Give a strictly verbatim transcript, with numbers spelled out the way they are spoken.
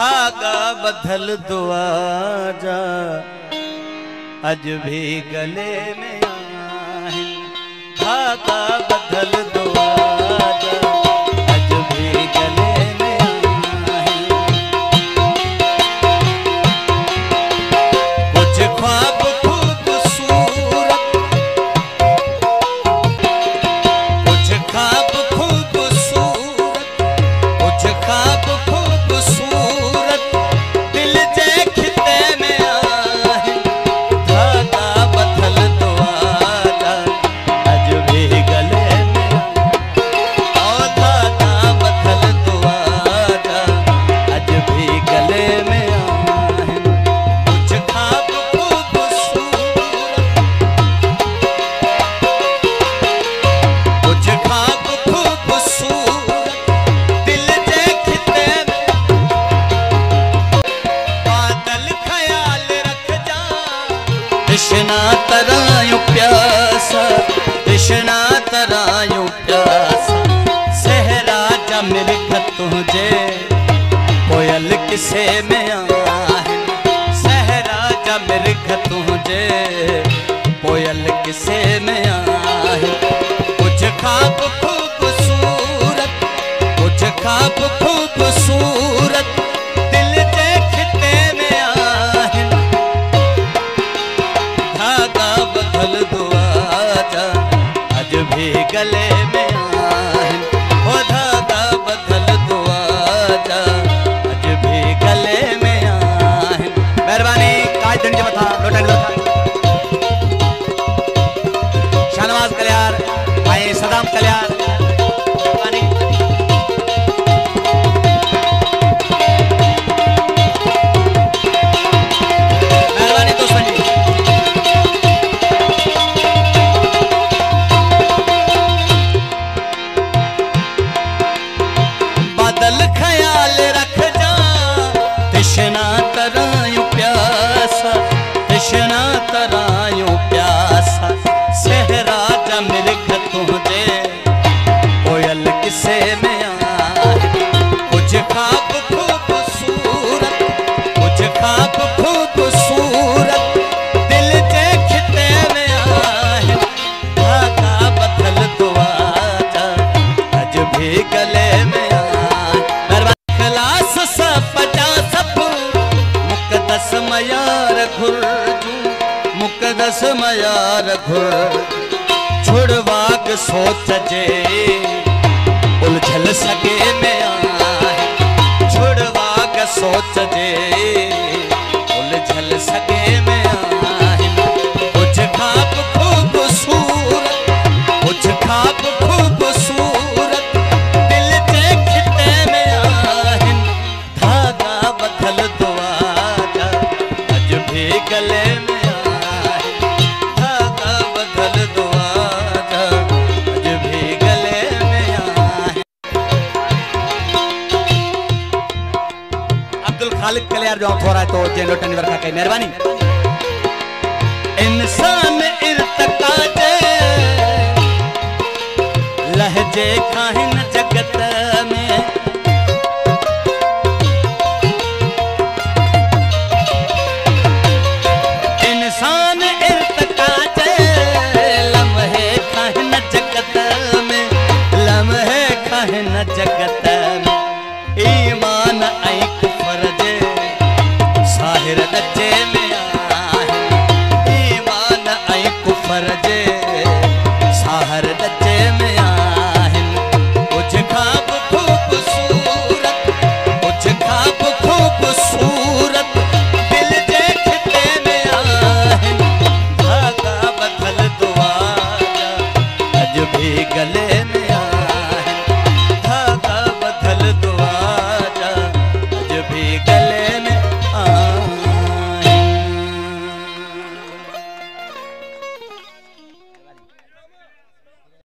भागा बदल दुआ जा, अज भी गले में आए भागा बदल दुआ जा। कृष्णा तरायु प्यासा, कृष्णा तरायु प्यासा, सहरा जमिरख तुझे कोयल किसे में आए, सहरा जमिरख तुझे कोयल किसे में आए। कुछ खाब खूबसूरत, कुछ खाब खूबसूरत, गले में आए हो धागा बदल दुआ जा, अज भी गले में आए। मेहरबानी काज दिन बता शाहनवाज कल्याण भाई सदाम कल्याण मयार छुड़वाग सोच जे उलझल सके में आए, छुड़वाग सोच जे उलझल सके में आए। कुछ खाब खूबसूरत, कुछ खाब खूबसूरत, दिल जे खिते में आए, धागा बदल दुआ जा, अज भी गले में जो थोड़ा तो जेलोटन वर्खा के मेहरबानी। इंसान इर्तका जे लहजे खाहिन